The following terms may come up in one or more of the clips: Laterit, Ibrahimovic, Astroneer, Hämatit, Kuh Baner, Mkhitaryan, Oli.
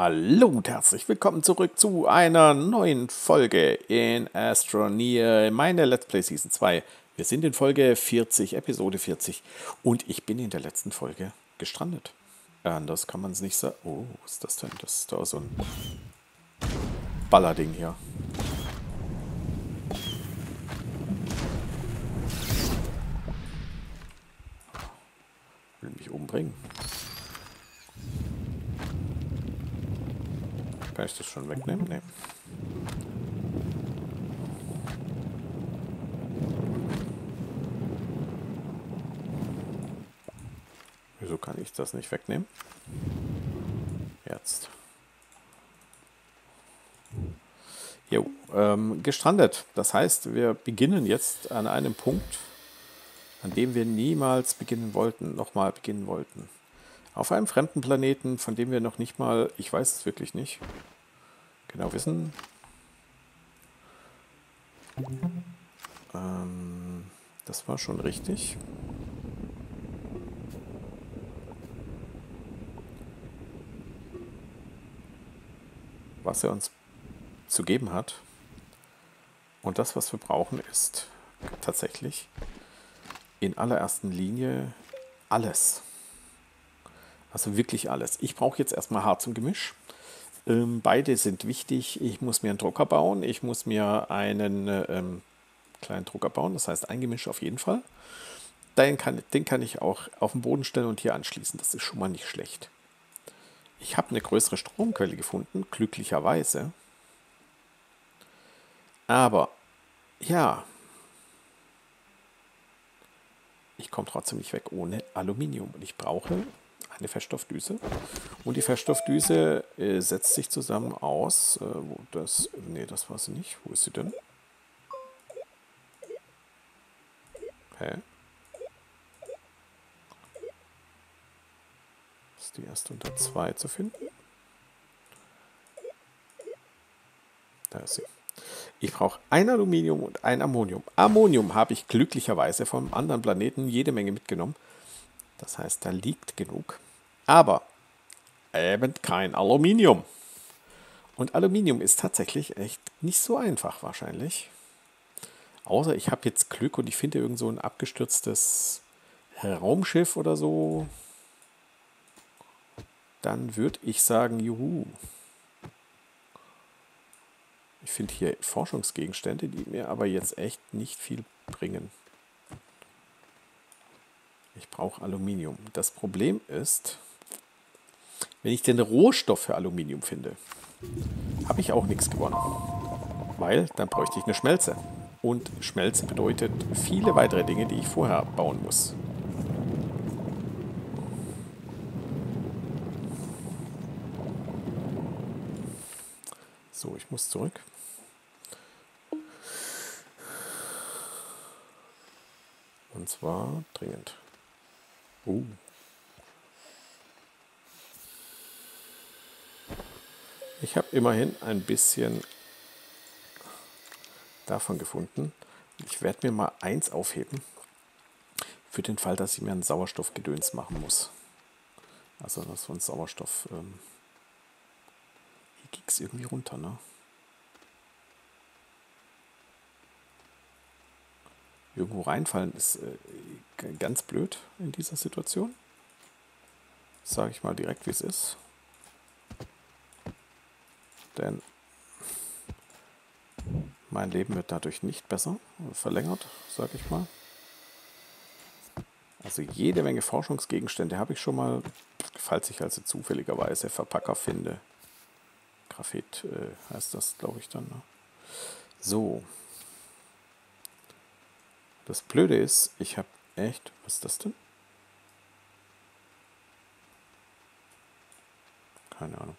Hallo und herzlich willkommen zurück zu einer neuen Folge in Astroneer, meine Let's Play Season 2. Wir sind in Folge 40, Episode 40 und ich bin in der letzten Folge gestrandet. Anders kann man es nicht sagen. Oh, was ist das denn? Das ist da so ein Ballerding hier. Will mich umbringen. Kann ich das schon wegnehmen? Nee. Wieso kann ich das nicht wegnehmen? Jetzt. Jo, gestrandet. Das heißt, wir beginnen jetzt an einem Punkt, an dem wir niemals beginnen wollten, nochmal beginnen wollten. Auf einem fremden Planeten, von dem wir noch nicht mal, ich weiß es wirklich nicht, genau wissen. Das war schon richtig. Was er uns zu geben hat. Und das, was wir brauchen, ist tatsächlich in allererster Linie alles. Also wirklich alles. Ich brauche jetzt erstmal Harz und Gemisch. Beide sind wichtig. Ich muss mir einen Drucker bauen. Ich muss mir einen kleinen Drucker bauen. Das heißt, ein Gemisch auf jeden Fall. Den kann ich auch auf den Boden stellen und hier anschließen. Das ist schon mal nicht schlecht. Ich habe eine größere Stromquelle gefunden, glücklicherweise. Aber, ja. Ich komme trotzdem nicht weg ohne Aluminium. Und ich brauche eine Feststoffdüse. Und die Feststoffdüse setzt sich zusammen aus. Nee, das war sie nicht. Wo ist sie denn? Hä? Ist die erst unter 2 zu finden? Da ist sie. Ich brauche ein Aluminium und ein Ammonium. Ammonium habe ich glücklicherweise vom anderen Planeten jede Menge mitgenommen. Das heißt, da liegt genug. Aber eben kein Aluminium. Und Aluminium ist tatsächlich echt nicht so einfach wahrscheinlich. Außer ich habe jetzt Glück und ich finde irgend so ein abgestürztes Raumschiff oder so. Dann würde ich sagen, juhu. Ich finde hier Forschungsgegenstände, die mir aber jetzt echt nicht viel bringen. Ich brauche Aluminium. Das Problem ist, wenn ich den Rohstoff für Aluminium finde, habe ich auch nichts gewonnen. Weil dann bräuchte ich eine Schmelze. Und Schmelze bedeutet viele weitere Dinge, die ich vorher bauen muss. So, ich muss zurück. Und zwar dringend. Ich habe immerhin ein bisschen davon gefunden. Ich werde mir mal eins aufheben. Für den Fall, dass ich mir einen Sauerstoffgedöns machen muss. Also das so ein Sauerstoff. Hier ging es irgendwie runter, ne? Irgendwo reinfallen ist ganz blöd in dieser Situation. Sage ich mal direkt, wie es ist. Denn mein Leben wird dadurch nicht besser, verlängert, sage ich mal. Also jede Menge Forschungsgegenstände habe ich schon mal, falls ich also zufälligerweise Verpacker finde. Graphit heißt das, glaube ich, dann. Ne? So. Das Blöde ist, ich habe echt... Was ist das denn? Keine Ahnung.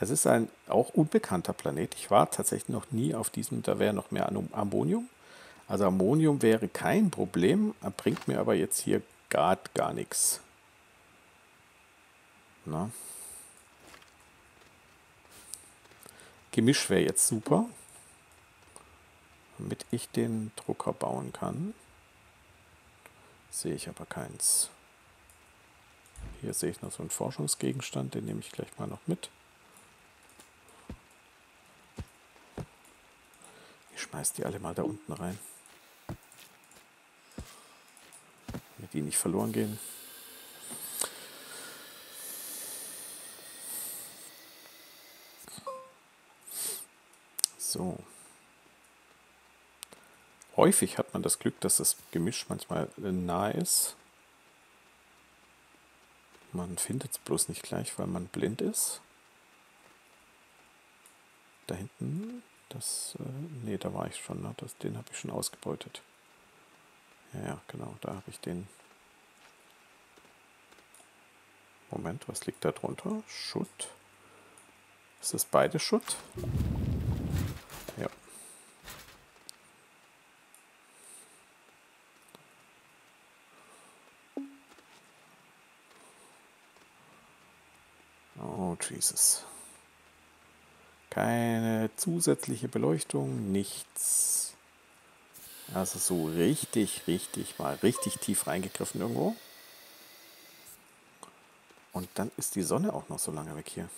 Es ist ein auch unbekannter Planet. Ich war tatsächlich noch nie auf diesem. Da wäre noch mehr Ammonium. Also Ammonium wäre kein Problem, bringt mir aber jetzt hier gar nichts. Na? Gemisch wäre jetzt super. Damit ich den Drucker bauen kann, sehe ich aber keins. Hier sehe ich noch so einen Forschungsgegenstand, den nehme ich gleich mal noch mit. Ich schmeiß die alle mal da unten rein, damit die nicht verloren gehen. So. Häufig hat man das Glück, dass das Gemisch manchmal nah ist. Man findet es bloß nicht gleich, weil man blind ist. Da hinten, das, nee, da war ich schon, ne? Den habe ich schon ausgebeutet. Ja, genau, da habe ich den. Moment, was liegt da drunter? Schutt. Ist das beide Schutt? Ja. Oh, Jesus. Keine zusätzliche Beleuchtung, nichts. Also so richtig tief reingegriffen irgendwo. Und dann ist die Sonne auch noch so lange weg hier.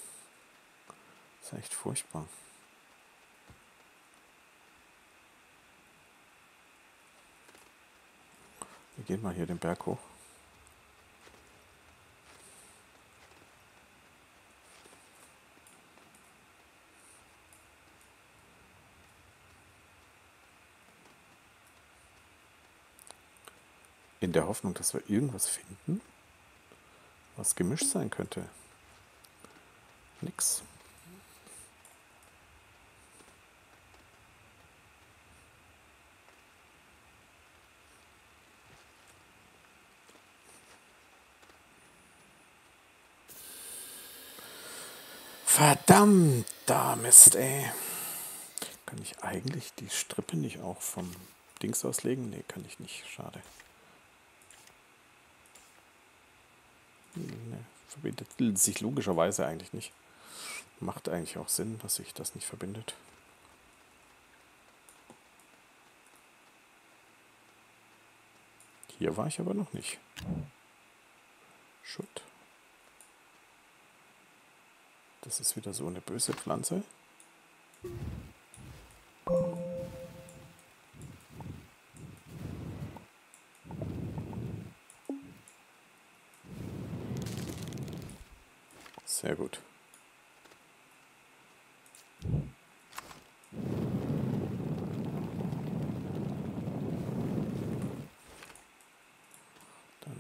Das ist echt furchtbar. Wir gehen mal hier den Berg hoch. In der Hoffnung, dass wir irgendwas finden, was gemischt sein könnte. Nix. Verdammter Mist, ey. Kann ich eigentlich die Strippe nicht auch vom Dings auslegen? Nee, kann ich nicht. Schade. Ne, verbindet sich logischerweise eigentlich nicht. Macht eigentlich auch Sinn, dass sich das nicht verbindet. Hier war ich aber noch nicht. Schutt. Das ist wieder so eine böse Pflanze. Sehr gut. Dann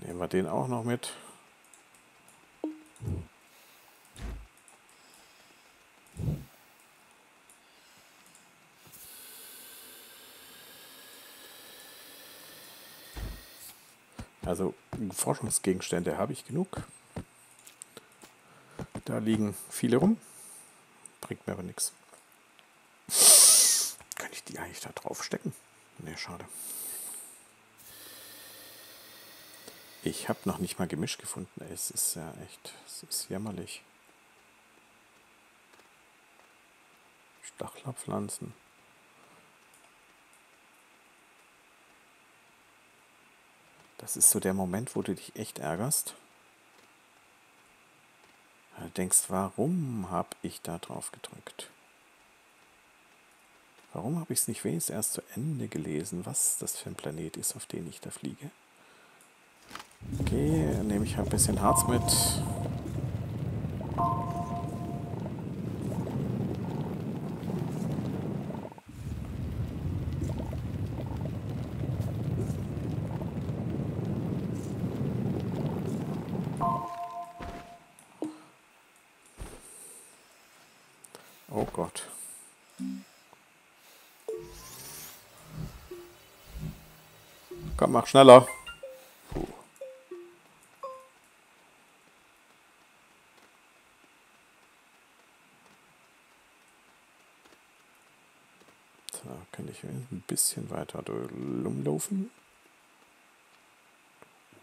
nehmen wir den auch noch mit. Also Forschungsgegenstände habe ich genug. Da liegen viele rum, bringt mir aber nichts. Kann ich die eigentlich da drauf stecken? Ne, schade. Ich habe noch nicht mal Gemisch gefunden. Es ist ja echt, es ist jämmerlich. Stachlerpflanzen. Das ist so der Moment, wo du dich echt ärgerst. Du denkst, warum habe ich da drauf gedrückt? Warum habe ich es nicht wenigstens erst zu Ende gelesen, was das für ein Planet ist, auf den ich da fliege? Okay, nehme ich halt ein bisschen Harz mit. Oh Gott. Komm, mach schneller. Puh. Da kann ich ein bisschen weiter rumlaufen.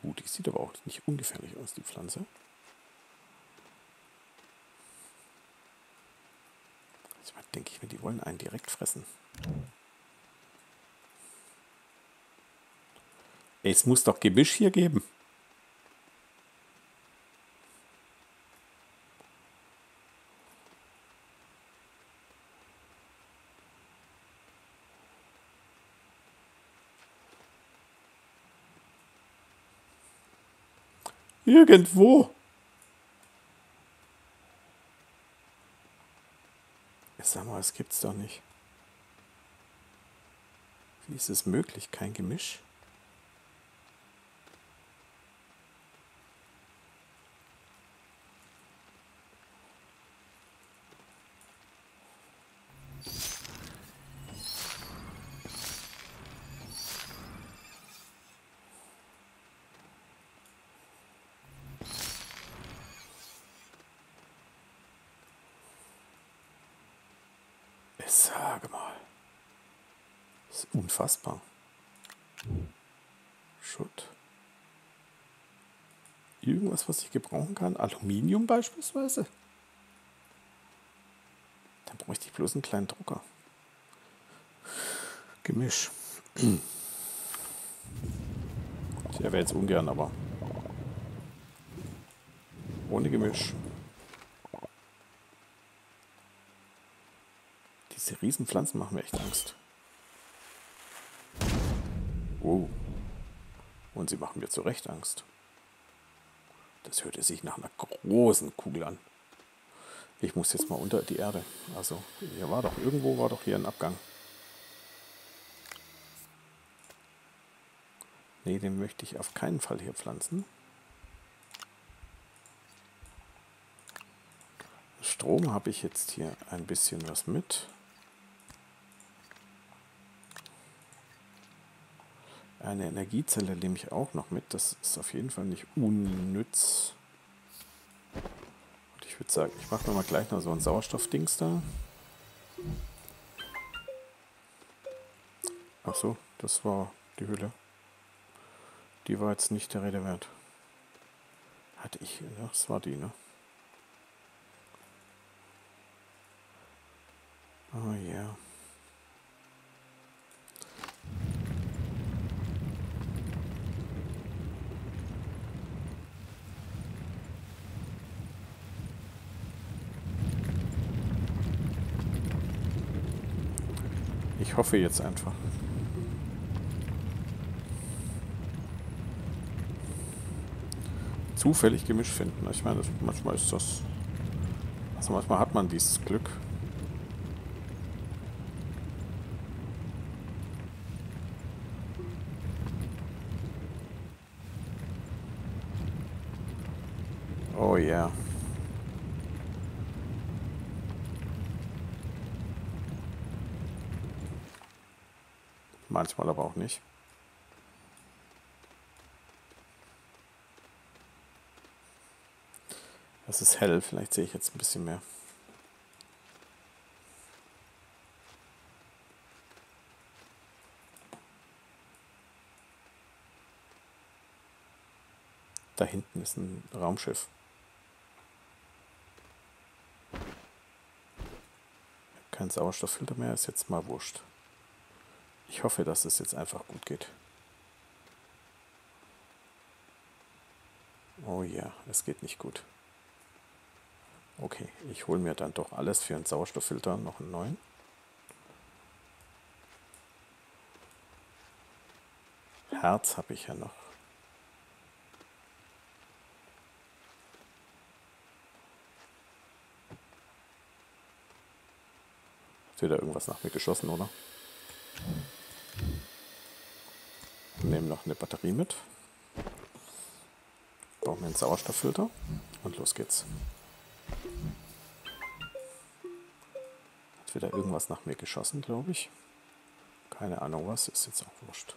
Die sieht aber auch nicht ungefährlich aus, die Pflanze. Denke ich mir, die wollen einen direkt fressen. Es muss doch Gemisch hier geben. Irgendwo. Sag mal, das gibt's doch nicht. Wie ist es möglich? Kein Gemisch? Sage mal. Das ist unfassbar. Schutt. Irgendwas, was ich gebrauchen kann? Aluminium beispielsweise? Dann bräuchte ich bloß einen kleinen Drucker. Gemisch. Ich wäre jetzt ungern, aber... ohne Gemisch. Diese Riesenpflanzen machen mir echt Angst. Oh. Und sie machen mir zu Recht Angst. Das hörte sich nach einer großen Kugel an. Ich muss jetzt mal unter die Erde. Also, hier war doch, irgendwo war doch hier ein Abgang. Nee, den möchte ich auf keinen Fall hier pflanzen. Strom habe ich jetzt hier ein bisschen was mit. Eine Energiezelle nehme ich auch noch mit. Das ist auf jeden Fall nicht unnütz. Und ich würde sagen, ich mache mir mal gleich noch so ein Sauerstoffdings da. Ach so, das war die Hülle. Die war jetzt nicht der Rede wert. Hatte ich, das war die, ne? Oh ja. Yeah. Ich hoffe jetzt einfach. Zufällig Gemisch finden. Ich meine, manchmal ist das... Also manchmal hat man dieses Glück. Oh ja. Yeah. Manchmal aber auch nicht. Es ist hell, vielleicht sehe ich jetzt ein bisschen mehr. Da hinten ist ein Raumschiff. Kein Sauerstofffilter mehr, ist jetzt mal wurscht. Ich hoffe, dass es jetzt einfach gut geht. Oh ja, es geht nicht gut. Okay, ich hole mir dann doch alles für einen Sauerstofffilter, noch einen neuen. Herz habe ich ja noch. Hat wieder irgendwas nach mir geschossen, oder? Nehmen noch eine Batterie mit. Brauchen wir einen Sauerstofffilter und los geht's. Hat wieder irgendwas nach mir geschossen, glaube ich. Keine Ahnung was, ist jetzt auch wurscht.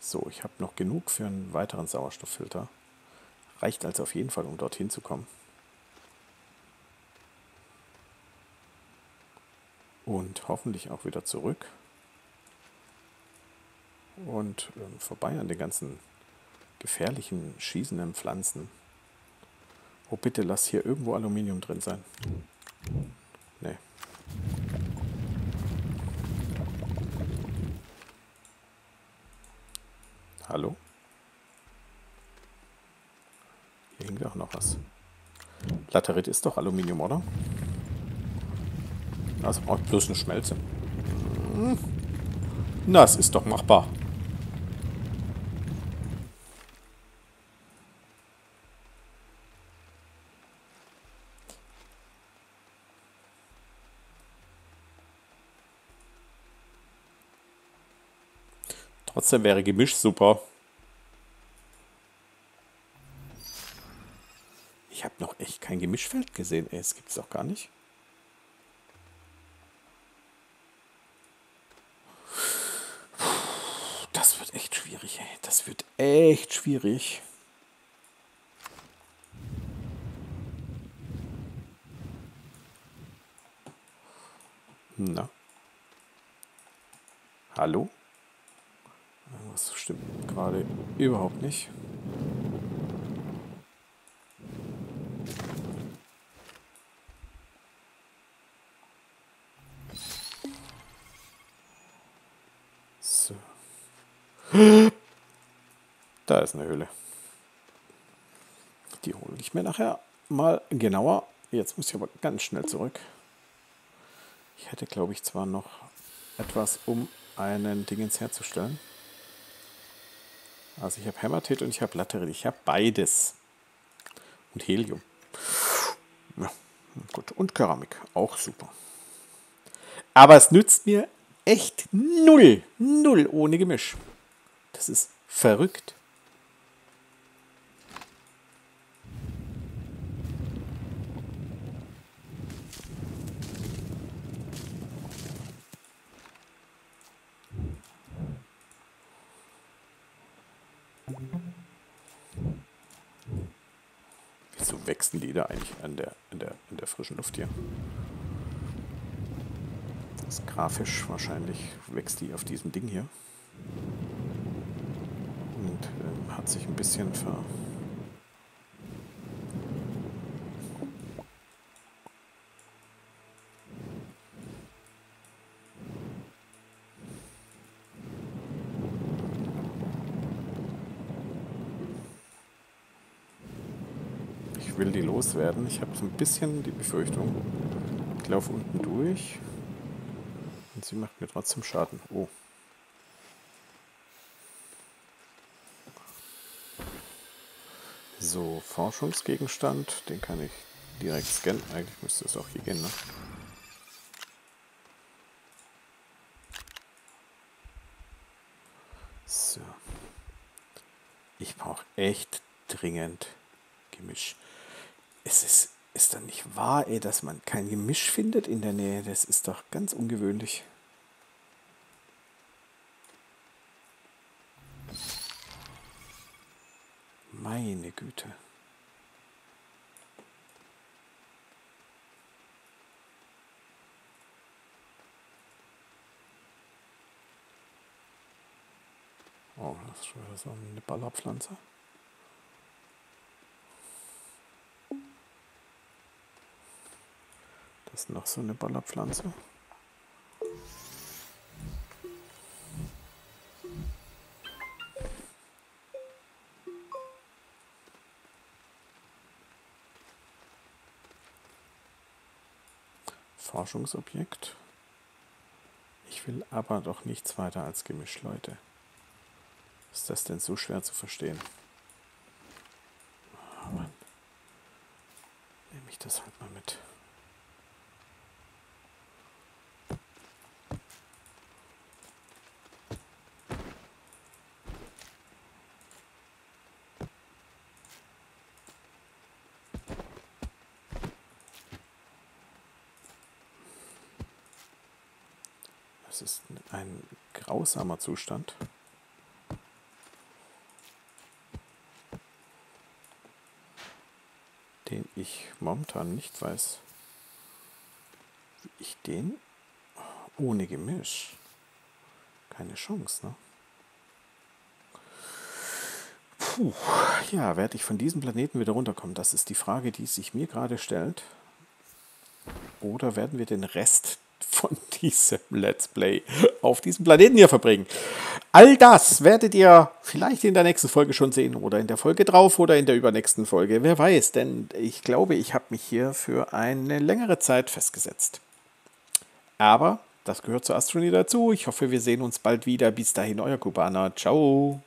So, ich habe noch genug für einen weiteren Sauerstofffilter. Reicht also auf jeden Fall, um dorthin zu kommen. Und hoffentlich auch wieder zurück. Und vorbei an den ganzen gefährlichen, schießenden Pflanzen. Oh, bitte lass hier irgendwo Aluminium drin sein. Nee. Hallo? Hier hängt auch noch was. Laterit ist doch Aluminium, oder? Also braucht bloß eine Schmelze. Das ist doch machbar. Trotzdem wäre Gemisch super. Ich habe noch echt kein Gemischfeld gesehen. Ey, das gibt es doch gar nicht. Das wird echt schwierig, ey. Das wird echt schwierig. Na? Hallo? Das stimmt gerade überhaupt nicht. Da ist eine Höhle. Die hole ich mir nachher mal genauer. Jetzt muss ich aber ganz schnell zurück. Ich hätte, glaube ich, zwar noch etwas, um einen Dingens herzustellen. Also ich habe Hämatit und ich habe Laterit. Ich habe beides. Und Helium. Ja, gut. Und Keramik. Auch super. Aber es nützt mir echt null. Null ohne Gemisch. Das ist verrückt. Wieso wachsen die da eigentlich an der frischen Luft hier? Das ist grafisch wahrscheinlich, wächst die auf diesem Ding hier. Und hat sich ein bisschen Ich will die loswerden. Ich habe so ein bisschen die Befürchtung, ich laufe unten durch. Und sie macht mir trotzdem Schaden. Oh. So, Forschungsgegenstand. Den kann ich direkt scannen. Eigentlich müsste es auch hier gehen, ne? So. Ich brauche echt dringend Gemisch. Ist dann nicht wahr, ey, dass man kein Gemisch findet in der Nähe? Das ist doch ganz ungewöhnlich. Meine Güte. Oh, das ist schon wieder so eine Ballerpflanze. Ist noch so eine Ballerpflanze. Forschungsobjekt. Ich will aber doch nichts weiter als Gemisch, Leute. Ist das denn so schwer zu verstehen? Oh Mann. Nehme ich das halt mal mit. Das ist ein grausamer Zustand. Den ich momentan nicht weiß, wie ich den ohne Gemisch. Keine Chance, ne? Puh, ja, werde ich von diesem Planeten wieder runterkommen? Das ist die Frage, die sich mir gerade stellt. Oder werden wir den Rest von diesem Let's Play auf diesem Planeten hier verbringen. All das werdet ihr vielleicht in der nächsten Folge schon sehen oder in der Folge drauf oder in der übernächsten Folge. Wer weiß, denn ich glaube, ich habe mich hier für eine längere Zeit festgesetzt. Aber Das gehört zu Astroneer dazu. Ich hoffe, wir sehen uns bald wieder. Bis dahin, euer Kubaner. Ciao.